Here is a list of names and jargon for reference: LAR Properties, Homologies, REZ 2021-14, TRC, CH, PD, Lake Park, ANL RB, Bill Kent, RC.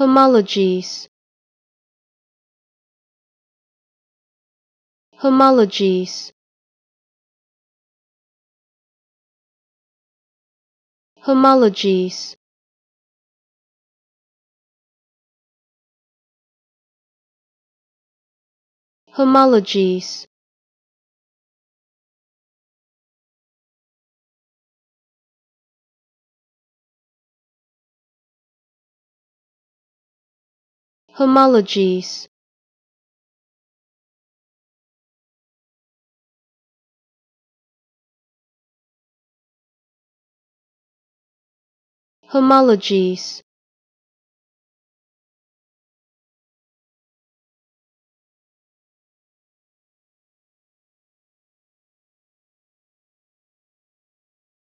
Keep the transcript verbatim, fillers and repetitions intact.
Homologies. Homologies. Homologies. Homologies. Homologies. Homologies.